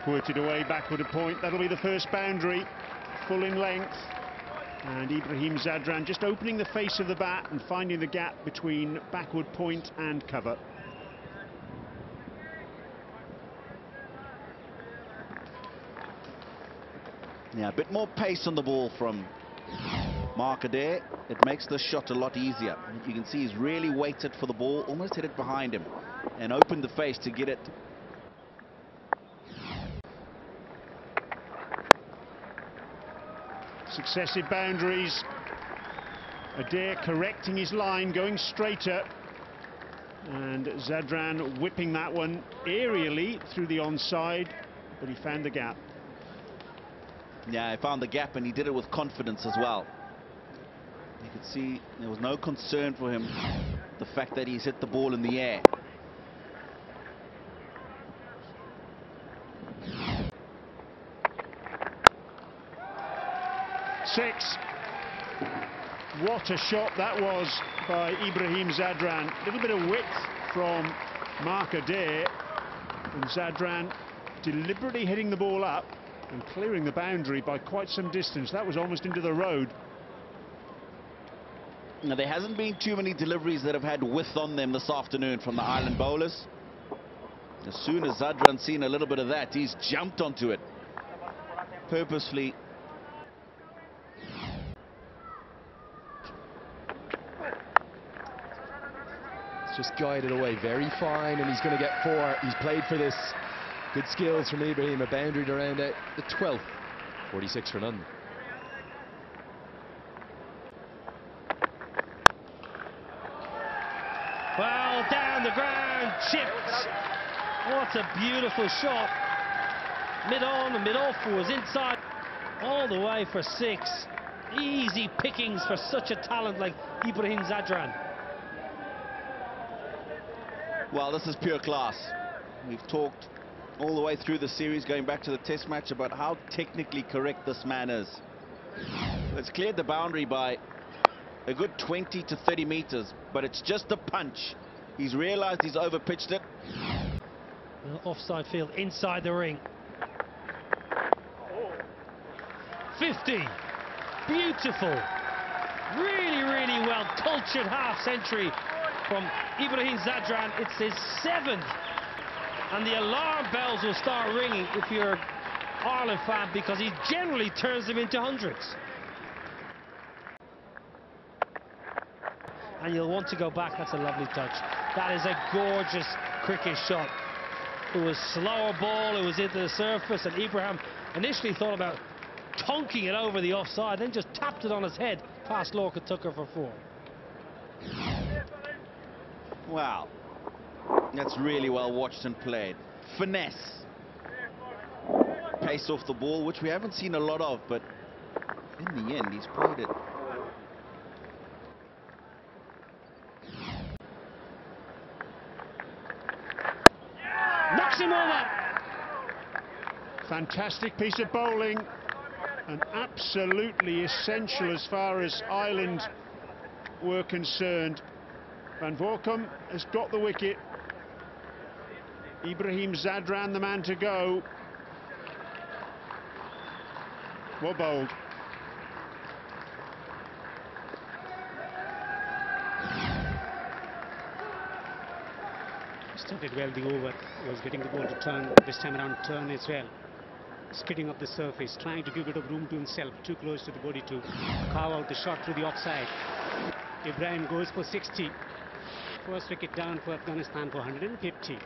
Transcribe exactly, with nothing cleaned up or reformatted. Squirted away backward a point. That'll be the first boundary, full in length. And Ibrahim Zadran just opening the face of the bat and finding the gap between backward point and cover. Yeah, a bit more pace on the ball from Mark Adair. It makes the shot a lot easier. You can see he's really waited for the ball, almost hit it behind him, and opened the face to get it. Successive boundaries. Adair correcting his line, going straighter. And Zadran whipping that one aerially through the onside, but he found the gap. Yeah, he found the gap, and he did it with confidence as well. You could see there was no concern for him, the fact that he's hit the ball in the air. Six. What a shot that was by Ibrahim Zadran. A little bit of width from Mark Adair, and Zadran deliberately hitting the ball up and clearing the boundary by quite some distance. That was almost into the road. Now, there hasn't been too many deliveries that have had width on them this afternoon from the Island bowlers. As soon as Zadran's seen a little bit of that, he's jumped onto it purposely. It's just guided away very fine, and he's going to get four. He's played for this. Good skills from Ibrahim, a boundary to round out the twelfth. forty-six for none. Well, down the ground, chipped. What a beautiful shot. Mid-on and mid-off was inside. All the way for six. Easy pickings for such a talent like Ibrahim Zadran. Well, this is pure class. We've talked all the way through the series, going back to the test match, about how technically correct this man is. It's cleared the boundary by a good twenty to thirty meters, but it's just a punch. He's realized he's overpitched it. Offside field inside the ring. fifty. Beautiful. Really, really well cultured half century from Ibrahim Zadran. It's his seventh. And the alarm bells will start ringing if you're an Ireland fan, because he generally turns them into hundreds. And you'll want to go back. That's a lovely touch. That is a gorgeous cricket shot. It was slower ball, it was into the surface, and Ibrahim initially thought about tonking it over the offside, then just tapped it on his head past Lorca Tucker for four. Wow. That's really well watched and played. Finesse. Pace off the ball, which we haven't seen a lot of, but in the end, he's played it. Knocks him over. Fantastic piece of bowling, and absolutely essential as far as Ireland were concerned. Van Vorkum has got the wicket. Ibrahim Zadran, the man to go. Well bowled. Started well the over, was getting the ball to turn, this time around turn as well. Skidding up the surface, trying to give a bit of room to himself, too close to the body to carve out the shot through the offside. Ibrahim goes for sixty. First wicket down for Afghanistan for one hundred fifty.